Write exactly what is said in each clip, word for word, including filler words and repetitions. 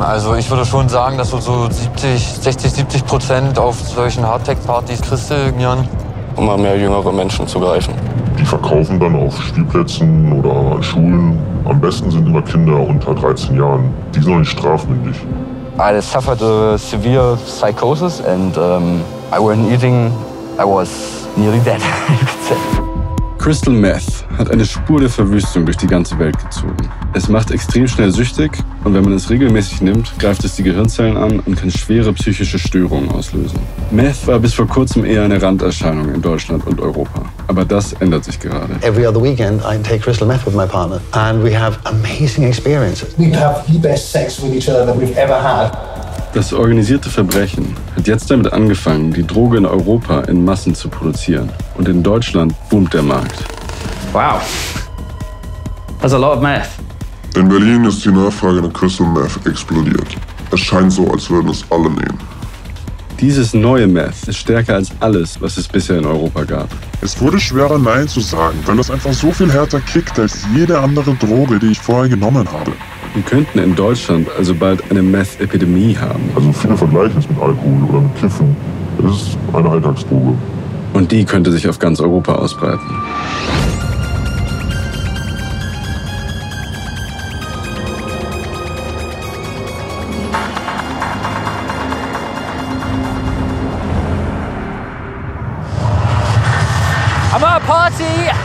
Also ich würde schon sagen, dass so siebzig, sechzig, siebzig Prozent auf solchen Hardtekk-Partys Christelnieren immer mehr jüngere Menschen zu greifen. Die verkaufen dann auf Spielplätzen oder an Schulen. Am besten sind immer Kinder unter dreizehn Jahren. Die sind noch nicht strafmündig. I suffered a severe psychosis and um, I wasn't eating. I was nearly dead. Crystal Meth hat eine Spur der Verwüstung durch die ganze Welt gezogen. Es macht extrem schnell süchtig und wenn man es regelmäßig nimmt, greift es die Gehirnzellen an und kann schwere psychische Störungen auslösen. Meth war bis vor kurzem eher eine Randerscheinung in Deutschland und Europa. Aber das ändert sich gerade. Every other weekend I take crystal meth with my partner and we have amazing experiences. We have the best sex with each other that we've ever had. Das organisierte Verbrechen hat jetzt damit angefangen, die Droge in Europa in Massen zu produzieren. Und in Deutschland boomt der Markt. Wow. That's a lot of meth. In Berlin ist die Nachfrage nach Crystal Meth explodiert. Es scheint so, als würden es alle nehmen. Dieses neue Meth ist stärker als alles, was es bisher in Europa gab. Es wurde schwerer, Nein zu sagen, weil das einfach so viel härter kickt als jede andere Droge, die ich vorher genommen habe. Wir könnten in Deutschland also bald eine Meth-Epidemie haben. Also viele vergleichen es mit Alkohol oder mit Kiffen. Es ist eine Alltagsdroge. Und die könnte sich auf ganz Europa ausbreiten.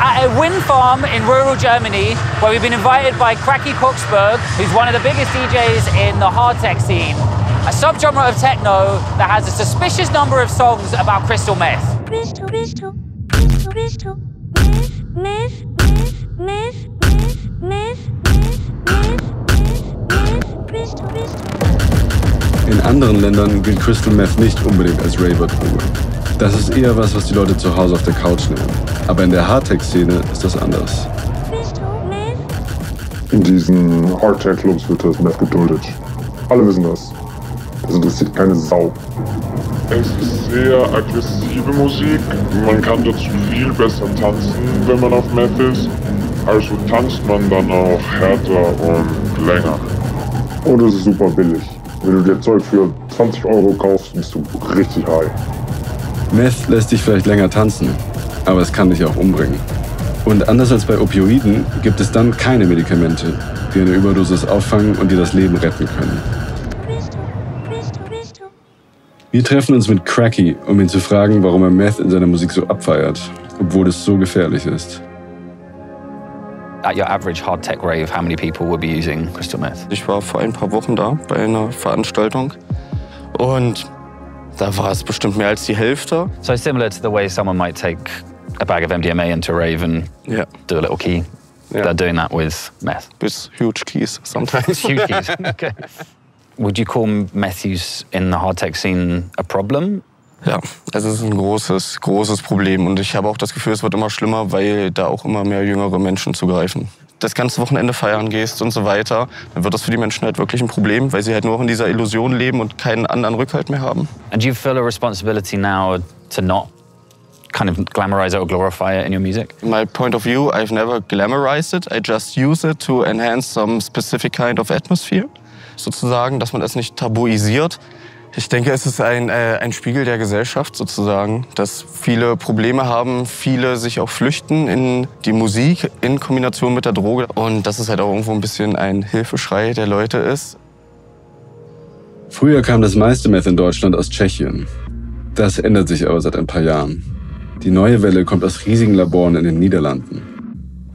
At a wind farm in rural Germany, where we've been invited by Cracky Koksberg, who's one of the biggest D Js in the Hardtekk scene, a subgenre of techno that has a suspicious number of songs about crystal meth. Crystal, crystal, crystal, crystal, meth, meth, meth, meth, meth, meth, meth, meth, meth, crystal, crystal. In anderen Ländern gilt Crystal Meth nicht unbedingt als Raver-Droge. Das ist eher was, was die Leute zu Hause auf der Couch nehmen. Aber in der Hardtekk-Szene ist das anders. In diesen Hardtekk-Clubs wird das Meth geduldet. Alle wissen das. Das interessiert keine Sau. Es ist sehr aggressive Musik. Man kann dazu viel besser tanzen, wenn man auf Meth ist. Also tanzt man dann auch härter und länger. Und es ist super billig. Wenn du dir Zeug für zwanzig Euro kaufst, bist du richtig high. Meth lässt dich vielleicht länger tanzen, aber es kann dich auch umbringen. Und anders als bei Opioiden gibt es dann keine Medikamente, die eine Überdosis auffangen und dir das Leben retten können. Wir treffen uns mit Cracky, um ihn zu fragen, warum er Meth in seiner Musik so abfeiert, obwohl es so gefährlich ist. At your average Hardtekk rave, how many people will be using crystal meth? Ich war vor ein paar Wochen da bei einer Veranstaltung und da war es bestimmt mehr als die Hälfte. So similar to the way someone might take a bag of M D M A into a rave and yeah. do a little key. Yeah. They're doing that with meth. With huge keys sometimes. Huge keys. Okay. Would you call meth use in the Hardtekk scene a problem? Ja, es ist ein großes, großes Problem und ich habe auch das Gefühl, es wird immer schlimmer, weil da auch immer mehr jüngere Menschen zugreifen. Das ganze Wochenende feiern gehst und so weiter, dann wird das für die Menschen halt wirklich ein Problem, weil sie halt nur in dieser Illusion leben und keinen anderen Rückhalt mehr haben. And do you feel a responsibility now to not kind of glamorize it or glorify it in your music? My point of view, I've never glamorized it. I just use it to enhance some specific kind of atmosphere. Sozusagen, dass man es nicht tabuisiert. Ich denke, es ist ein, äh, ein Spiegel der Gesellschaft sozusagen, dass viele Probleme haben, viele sich auch flüchten in die Musik in Kombination mit der Droge und dass es halt auch irgendwo ein bisschen ein Hilfeschrei der Leute ist. Früher kam das meiste Meth in Deutschland aus Tschechien. Das ändert sich aber seit ein paar Jahren. Die neue Welle kommt aus riesigen Laboren in den Niederlanden.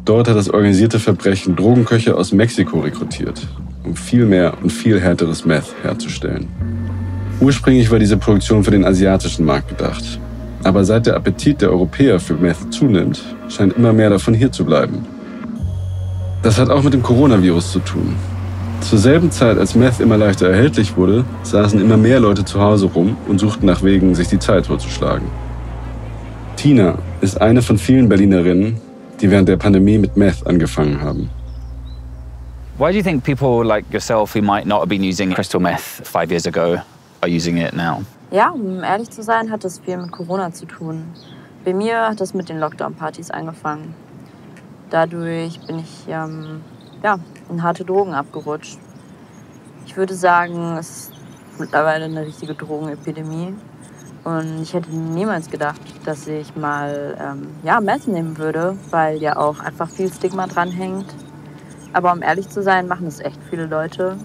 Dort hat das organisierte Verbrechen Drogenköche aus Mexiko rekrutiert, um viel mehr und viel härteres Meth herzustellen. Ursprünglich war diese Produktion für den asiatischen Markt gedacht. Aber seit der Appetit der Europäer für Meth zunimmt, scheint immer mehr davon hier zu bleiben. Das hat auch mit dem Coronavirus zu tun. Zur selben Zeit, als Meth immer leichter erhältlich wurde, saßen immer mehr Leute zu Hause rum und suchten nach Wegen, sich die Zeit totzuschlagen. Tina ist eine von vielen Berlinerinnen, die während der Pandemie mit Meth angefangen haben. Why do you think people like yourself who might not have been using crystal meth five years ago? Are using it now? Ja, um ehrlich zu sein, hat das viel mit Corona zu tun. Bei mir hat das mit den Lockdown-Partys angefangen. Dadurch bin ich ähm, ja, in harte Drogen abgerutscht. Ich würde sagen, es ist mittlerweile eine richtige Drogenepidemie. Und ich hätte niemals gedacht, dass ich mal ähm, ja, Meth nehmen würde, weil ja auch einfach viel Stigma dranhängt. Aber um ehrlich zu sein, machen es echt viele Leute.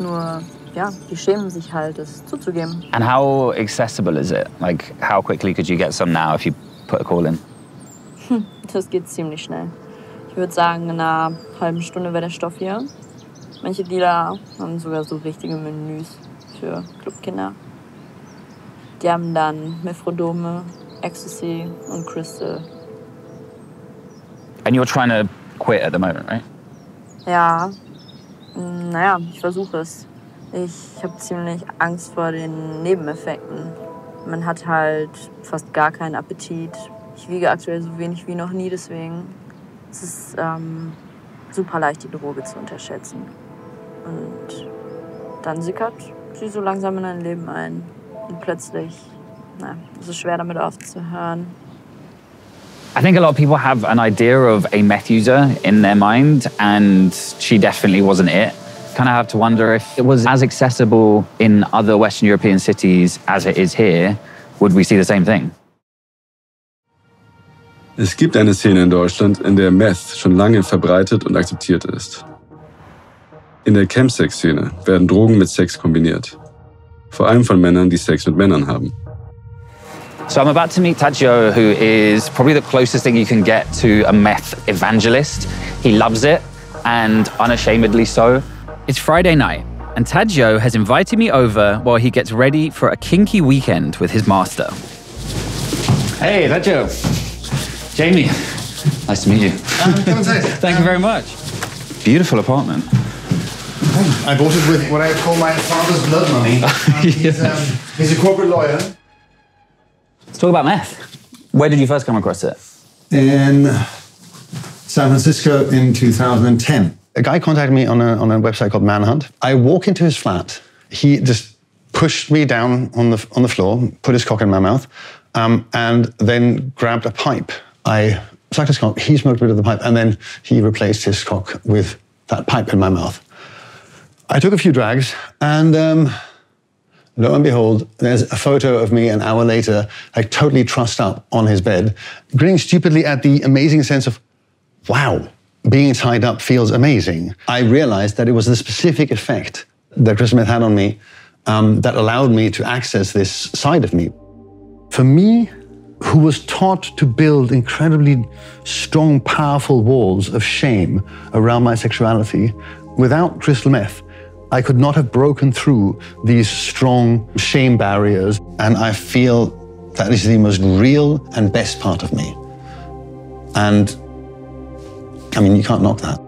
Nur, ja, die schämen sich halt, es zuzugeben. And how accessible is it? Like, how quickly could you get some now if you put a call in? Hm, das geht ziemlich schnell. Ich würde sagen, in einer halben Stunde wäre der Stoff hier. Manche Dealer haben sogar so richtige Menüs für Clubkinder. Die haben dann Mephrodome, Ecstasy und Crystal. And you're trying to quit at the moment, right? Ja, naja, ich versuche es. Ich habe ziemlich Angst vor den Nebeneffekten. Man hat halt fast gar keinen Appetit. Ich wiege aktuell so wenig wie noch nie, deswegen es ist ähm, super leicht, die Droge zu unterschätzen. Und dann sickert sie so langsam in dein Leben ein. Und plötzlich, na, es ist schwer, damit aufzuhören. I think a lot of people have an idea of a meth user in their mind, and she definitely wasn't it. Kind of have to wonder if it was as accessible in other Western European cities as it is here, would we see the same thing? Es gibt eine Szene in Deutschland, in der Meth schon lange verbreitet und akzeptiert ist. In der Chemsex-Szene werden Drogen mit Sex kombiniert. Vor allem von Männern, die Sex mit Männern haben. So I'm about to meet Tadjo, who is probably the closest thing you can get to a meth evangelist. He loves it, and unashamedly so. It's Friday night, and Tadjo has invited me over while he gets ready for a kinky weekend with his master. Hey, Tadjo. Jamie, nice to meet you. Um, come and sit. Thank um, you very much. Beautiful apartment. I bought it with what I call my father's blood money. Um, he's, um, he's a corporate lawyer. Let's talk about meth. Where did you first come across it? In San Francisco in two thousand ten. A guy contacted me on a, on a website called Manhunt. I walk into his flat. He just pushed me down on the, on the floor, put his cock in my mouth, um, and then grabbed a pipe. I sucked his cock, he smoked a bit of the pipe, and then he replaced his cock with that pipe in my mouth. I took a few drags, and um, lo and behold, there's a photo of me an hour later, like totally trussed up on his bed, grinning stupidly at the amazing sense of, wow, being tied up feels amazing. I realized that it was the specific effect that crystal meth had on me um, that allowed me to access this side of me. For me, who was taught to build incredibly strong, powerful walls of shame around my sexuality, without crystal meth, I could not have broken through these strong shame barriers, and I feel that is the most real and best part of me. And I mean, you can't knock that.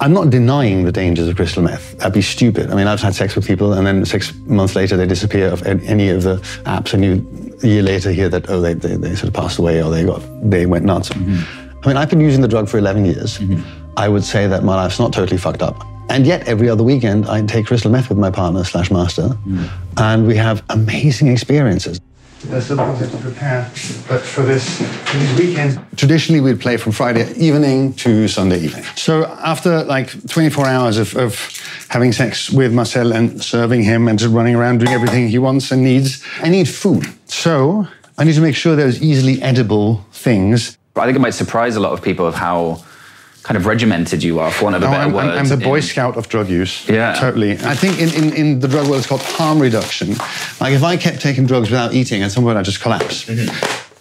I'm not denying the dangers of crystal meth. That'd be stupid. I mean, I've had sex with people, and then six months later they disappear off any of the apps, and you a year later hear that, oh, they, they, they sort of passed away, or they got they went nuts. Mm-hmm. I mean, I've been using the drug for eleven years. Mm-hmm. I would say that my life's not totally fucked up. And yet, every other weekend, I take crystal meth with my partner slash master, mm. and we have amazing experiences. There's a lot to prepare, but for this, for these weekends... Traditionally, we'd play from Friday evening to Sunday evening. So after like twenty-four hours of, of having sex with Marcel and serving him and just running around doing everything he wants and needs, I need food. So I need to make sure there's easily edible things. I think it might surprise a lot of people of how kind of regimented you are, for want of a no, better I'm, word. I'm, I'm the Boy in... Scout of drug use. Yeah. Totally. I think in, in, in the drug world it's called harm reduction. Like if I kept taking drugs without eating, at some point I'd just collapse, mm-hmm.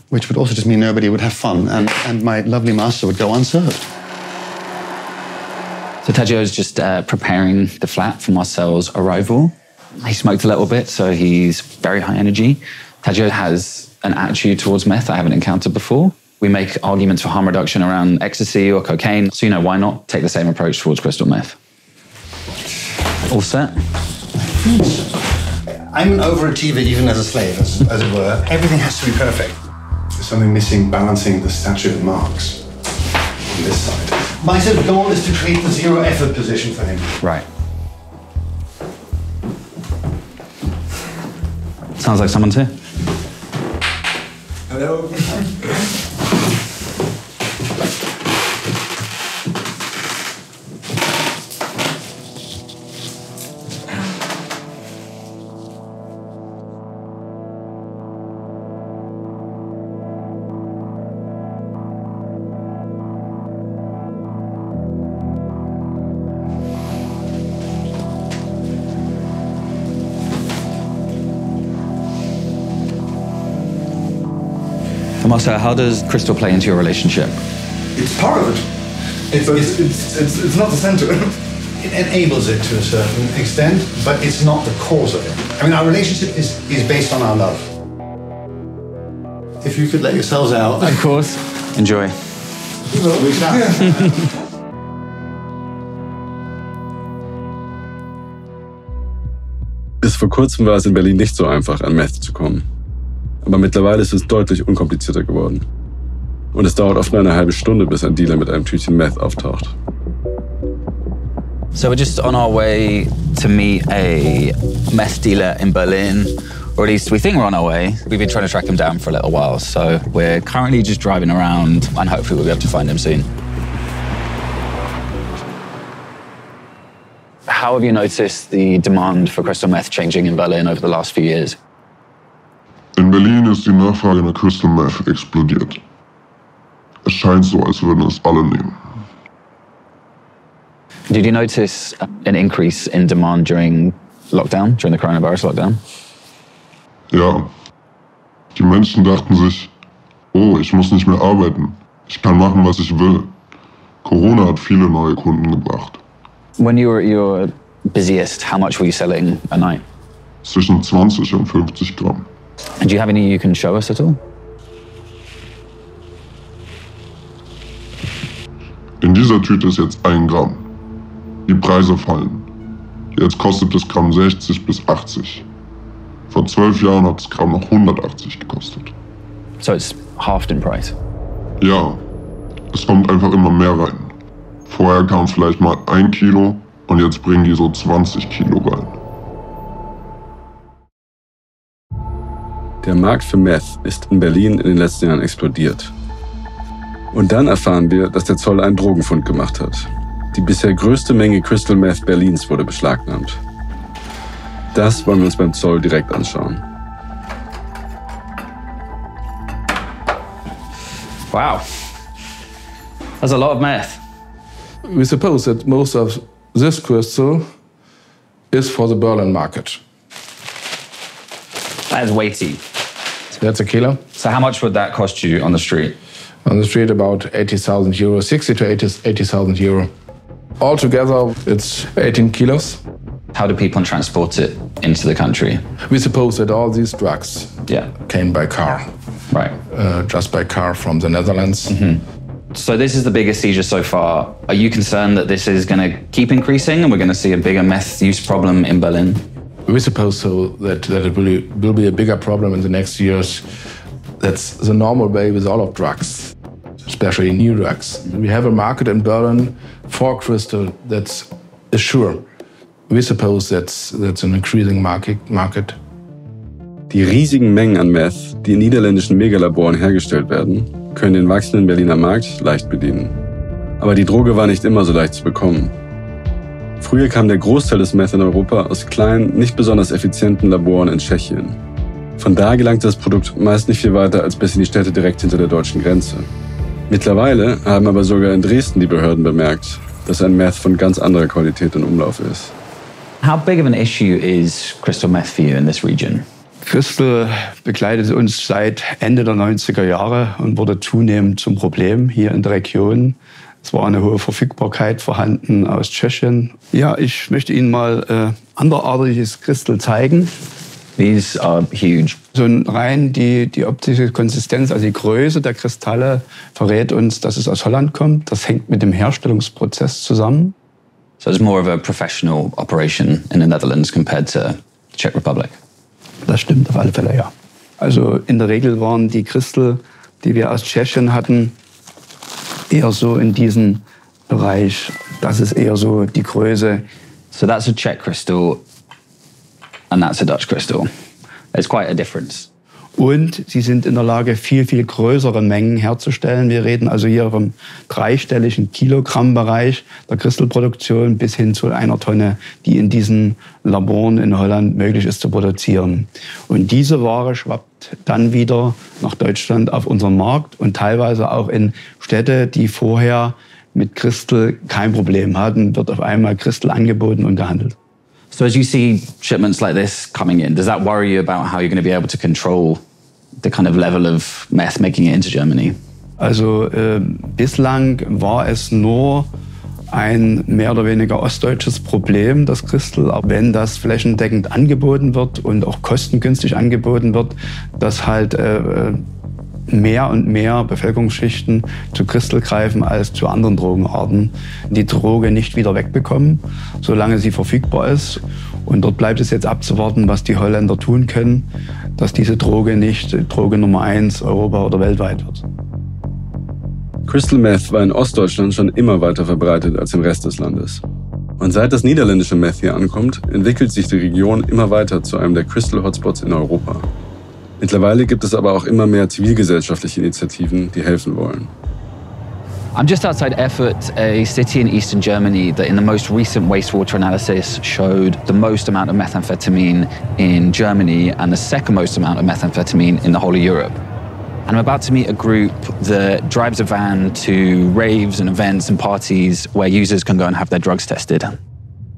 which would also just mean nobody would have fun, and, and my lovely master would go unserved. So Tadjo's just uh, preparing the flat for Marcel's arrival. He smoked a little bit, so he's very high energy. Tadjo has an attitude towards meth I haven't encountered before. We make arguments for harm reduction around ecstasy or cocaine. So, you know, why not take the same approach towards crystal meth? All set? I'm an overachiever even as a slave, as, as it were. Everything has to be perfect. There's something missing balancing the statue of Marx on this side. My sort of goal is to create the zero effort position for him. Right. Sounds like someone's here. Hello. Marcel, how does crystal play into your relationship? It's part of it. It's, it's, it's, it's, it's not the center. It enables it to a certain extent, but it's not the cause of it. I mean, our relationship is, is based on our love. If you could let yourselves out. Of course. Enjoy. Well, we can. Bis vor kurzem war es in Berlin nicht so einfach, an Meth zu kommen. Aber mittlerweile ist es deutlich unkomplizierter geworden. Und es dauert oft nur eine halbe Stunde, bis ein Dealer mit einem Tütchen Meth auftaucht. So we're just on our way to meet a meth dealer in Berlin, or at least we think we're on our way. We've been trying to track him down for a little while, so we're currently just driving around, and hopefully we'll be able to find him soon. How have you noticed the demand for crystal meth changing in Berlin over the last few years? In Berlin ist die Nachfrage nach Crystal Meth explodiert. Es scheint so, als würden es alle nehmen. Did you notice an increase in demand during lockdown, during the coronavirus lockdown? Ja. Die Menschen dachten sich, oh, ich muss nicht mehr arbeiten. Ich kann machen, was ich will. Corona hat viele neue Kunden gebracht. When you were at your busiest, how much were you selling a night? Zwischen twenty and fifty grams. And do you have any you can show us at all? In dieser Tüte ist jetzt ein Gramm. Die Preise fallen. Jetzt kostet das Gramm sixty bis eighty. Vor zwölf Jahren hat das Gramm noch one hundred eighty gekostet. So it's halved in price? Ja. Es kommt einfach immer mehr rein. Vorher kam vielleicht mal ein Kilo und jetzt bringen die so twenty Kilo rein. Der Markt für Meth ist in Berlin in den letzten Jahren explodiert. Und dann erfahren wir, dass der Zoll einen Drogenfund gemacht hat. Die bisher größte Menge Crystal Meth Berlins wurde beschlagnahmt. Das wollen wir uns beim Zoll direkt anschauen. Wow. That's a lot of meth. We suppose that most of this crystal is for the Berlin market. That is weighty. That's a kilo. So how much would that cost you on the street? On the street, about eighty thousand euro, sixty to eighty thousand euro. Altogether, it's eighteen kilos. How do people transport it into the country? We suppose that all these drugs yeah. came by car. Right. Uh, just by car from the Netherlands. Mm-hmm. So this is the biggest seizure so far. Are you concerned that this is going to keep increasing and we're going to see a bigger meth use problem in Berlin? We suppose so, that, that it will be, will be a bigger problem in the next years. That's the normal way with all of drugs, especially new drugs. We have a market in Berlin for crystal that's sure. We suppose that's, that's an increasing market. market. Die riesigen Mengen an Meth, die in niederländischen Megalaboren hergestellt werden, können den wachsenden Berliner Markt leicht bedienen. Aber die Droge war nicht immer so leicht zu bekommen. Früher kam der Großteil des Meth in Europa aus kleinen, nicht besonders effizienten Laboren in Tschechien. Von da gelangte das Produkt meist nicht viel weiter als bis in die Städte direkt hinter der deutschen Grenze. Mittlerweile haben aber sogar in Dresden die Behörden bemerkt, dass ein Meth von ganz anderer Qualität in Umlauf ist. How big of an issue is crystal meth for you in this region? Crystal begleitet uns seit Ende der neunziger Jahre und wurde zunehmend zum Problem hier in der Region. Es war eine hohe Verfügbarkeit vorhanden aus Tschechien. Ja, ich möchte Ihnen mal äh, anderartiges Crystal zeigen. These are huge. So rein die, die optische Konsistenz, also die Größe der Kristalle, verrät uns, dass es aus Holland kommt. Das hängt mit dem Herstellungsprozess zusammen. So it's more of a professional operation in the Netherlands compared to the Czech Republic. Das stimmt auf alle Fälle, ja. Also in der Regel waren die Crystal, die wir aus Tschechien hatten, eher so in diesem Bereich. Das ist eher so die Größe. So that's a Czech crystal and that's a Dutch crystal. There's quite a difference. Und sie sind in der Lage, viel, viel größere Mengen herzustellen. Wir reden also hier vom dreistelligen Kilogrammbereich der Kristallproduktion bis hin zu einer Tonne, die in diesen Laboren in Holland möglich ist zu produzieren. Und diese Ware schwappt dann wieder nach Deutschland auf unseren Markt und teilweise auch in Städte, die vorher mit Kristall kein Problem hatten, wird auf einmal Kristall angeboten und gehandelt. So as you see shipments like this coming in, does that worry you about how you're going to be able to control the kind of level of meth making it into Germany? Also äh, bislang war es nur ein mehr oder weniger ostdeutsches Problem, das Crystal. Aber wenn das flächendeckend angeboten wird und auch kostengünstig angeboten wird, dass halt äh, mehr und mehr Bevölkerungsschichten zu Crystal greifen als zu anderen Drogenarten, die Droge nicht wieder wegbekommen, solange sie verfügbar ist. Und dort bleibt es jetzt abzuwarten, was die Holländer tun können, dass diese Droge nicht Droge Nummer eins Europa oder weltweit wird. Crystal Meth war in Ostdeutschland schon immer weiter verbreitet als im Rest des Landes. Und seit das niederländische Meth hier ankommt, entwickelt sich die Region immer weiter zu einem der Crystal-Hotspots in Europa. Mittlerweile gibt es aber auch immer mehr zivilgesellschaftliche Initiativen, die helfen wollen. I'm just outside Erfurt, a city in eastern Germany that in the most recent wastewater analysis showed the most amount of methamphetamine in Germany and the second most amount of methamphetamine in the whole of Europe. And I'm about to meet a group that drives a van to raves and events and parties where users can go and have their drugs tested.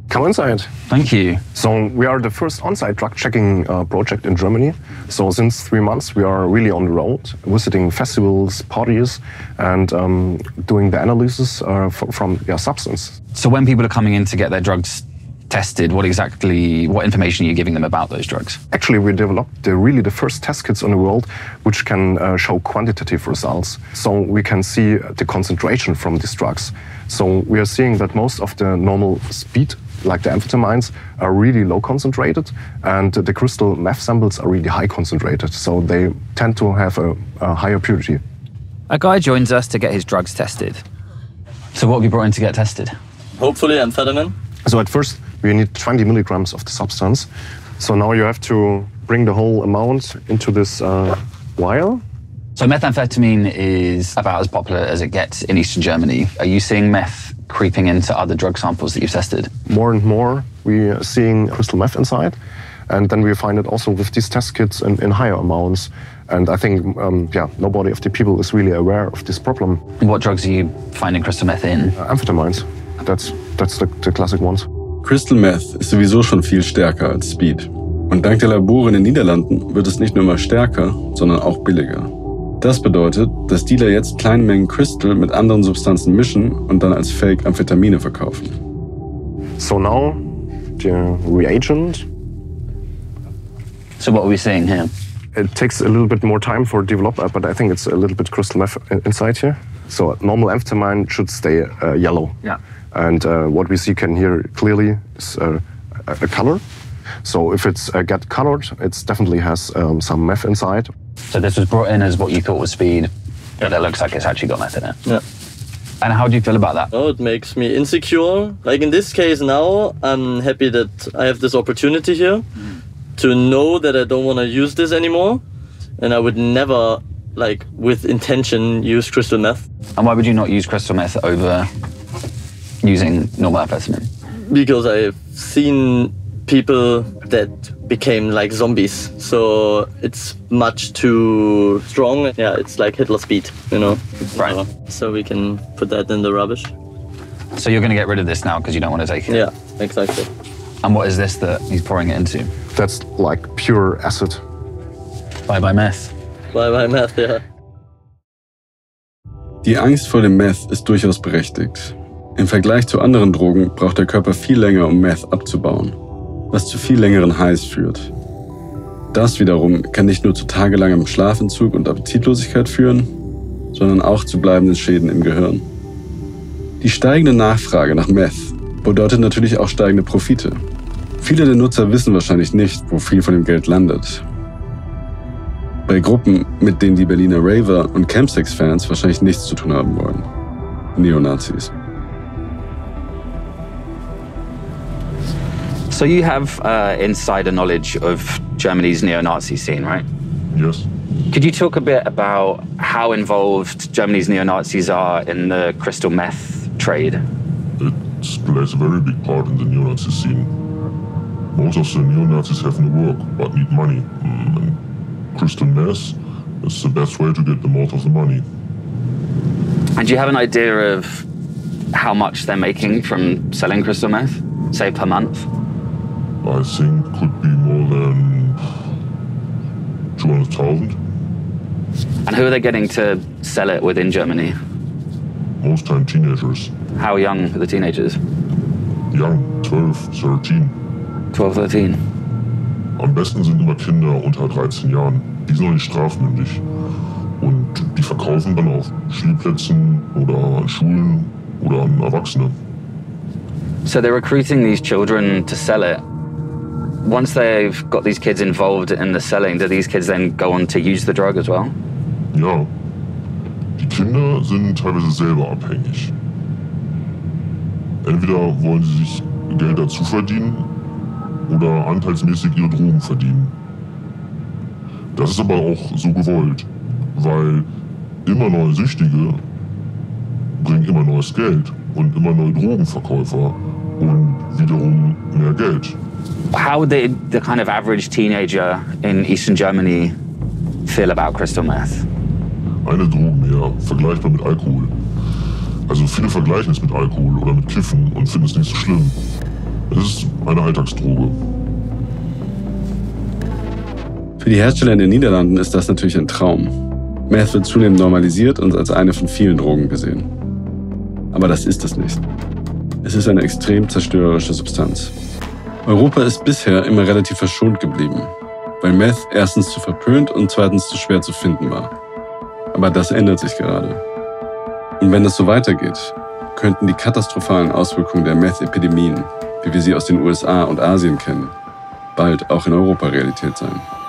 Come inside. Thank you. So we are the first on-site drug checking uh, project in Germany. So since three months we are really on the road, visiting festivals, parties, and um, doing the analysis uh, from yeah, substance. So when people are coming in to get their drugs tested, what exactly, what information are you giving them about those drugs? Actually, we developed the, really the first test kits in the world which can uh, show quantitative results. So we can see the concentration from these drugs. So we are seeing that most of the normal speed, like the amphetamines, are really low concentrated, and the crystal meth samples are really high concentrated. So they tend to have a, a higher purity. A guy joins us to get his drugs tested. So what have you brought in to get tested? Hopefully amphetamine. So at first, we need twenty milligrams of the substance. So now you have to bring the whole amount into this uh, vial. So methamphetamine is about as popular as it gets in Eastern Germany. Are you seeing meth creeping into other drug samples that you've tested? More and more, we are seeing crystal meth inside. And then we find it also with these test kits in, in higher amounts. And I think, um, yeah, nobody of the people is really aware of this problem. What drugs are you finding crystal meth in? Uh, amphetamines. That's, that's the, the classic ones. Crystal Meth ist sowieso schon viel stärker als Speed. Und dank der Labore in den Niederlanden wird es nicht nur immer stärker, sondern auch billiger. Das bedeutet, dass Dealer jetzt kleine Mengen Crystal mit anderen Substanzen mischen und dann als Fake Amphetamine verkaufen. So now, the reagent. So what are we seeing here? It takes a little bit more time for developer, but I think it's a little bit crystal meth inside here. So normal amphetamine should stay uh, yellow. Yeah. And uh, what we see can hear clearly is uh, a color. So if it's uh, get colored, it definitely has um, some meth inside. So this was brought in as what you thought was speed, but it looks like it's actually got meth in it. Yeah. And how do you feel about that? Oh, it makes me insecure. Like in this case now, I'm happy that I have this opportunity here mm. to know that I don't want to use this anymore. And I would never, like, with intention, use crystal meth. And why would you not use crystal meth over using normal amphetamine? Because I've seen people that became like zombies, so it's much too strong. Yeah, it's like Hitler speed, you know? Right. So we can put that in the rubbish. So you're gonna get rid of this now because you don't want to take it? Yeah, exactly. And what is this that he's pouring it into? That's like pure acid. Bye-bye meth. Bye-bye meth, yeah. Die Angst vor dem Meth ist durchaus berechtigt. Im Vergleich zu anderen Drogen braucht der Körper viel länger, um Meth abzubauen, was zu viel längeren Highs führt. Das wiederum kann nicht nur zu tagelangem Schlafentzug und Appetitlosigkeit führen, sondern auch zu bleibenden Schäden im Gehirn. Die steigende Nachfrage nach Meth bedeutet natürlich auch steigende Profite. Viele der Nutzer wissen wahrscheinlich nicht, wo viel von dem Geld landet. Bei Gruppen, mit denen die Berliner Raver und Chemsex-Fans wahrscheinlich nichts zu tun haben wollen. Neonazis. So you have uh, insider knowledge of Germany's neo-Nazi scene, right? Yes. Could you talk a bit about how involved Germany's neo-Nazis are in the crystal meth trade? It plays a very big part in the neo-Nazi scene. Most of the neo-Nazis have no work, but need money. And crystal meth is the best way to get them out of the money. And do you have an idea of how much they're making from selling crystal meth, say per month? I think could be more than two hundred thousand. And who are they getting to sell it with in Germany? Most time teenagers. How young are the teenagers? Young, twelf, thirteen. twelve, thirteen? Am besten sind immer Kinder unter dreizehn Jahren. Die sind noch nicht strafmündig. Und die verkaufen dann auf Spielplätzen oder an Schulen oder an Erwachsene. So they're recruiting these children to sell it. Once they've got these kids involved in the selling, do these kids then go on to use the drug as well? Ja. Die Kinder sind teilweise selber abhängig. Entweder wollen sie sich Geld dazu verdienen oder anteilsmäßig ihre Drogen verdienen. Das ist aber auch so gewollt, weil immer neue Süchtige bringen immer neues Geld und immer neue Drogenverkäufer und wiederum mehr Geld. How did the kind of average teenager in Eastern Germany feel about crystal meth? Eine Droge mehr, vergleichbar mit Alkohol. Also viele vergleichen es mit Alkohol oder mit Kiffen und finden es nicht so schlimm. Es ist eine Alltagsdroge. Für die Hersteller in den Niederlanden ist das natürlich ein Traum. Meth wird zunehmend normalisiert und als eine von vielen Drogen gesehen. Aber das ist es nicht. Es ist eine extrem zerstörerische Substanz. Europa ist bisher immer relativ verschont geblieben, weil Meth erstens zu verpönt und zweitens zu schwer zu finden war. Aber das ändert sich gerade. Und wenn es so weitergeht, könnten die katastrophalen Auswirkungen der Meth-Epidemien, wie wir sie aus den U S A und Asien kennen, bald auch in Europa Realität sein.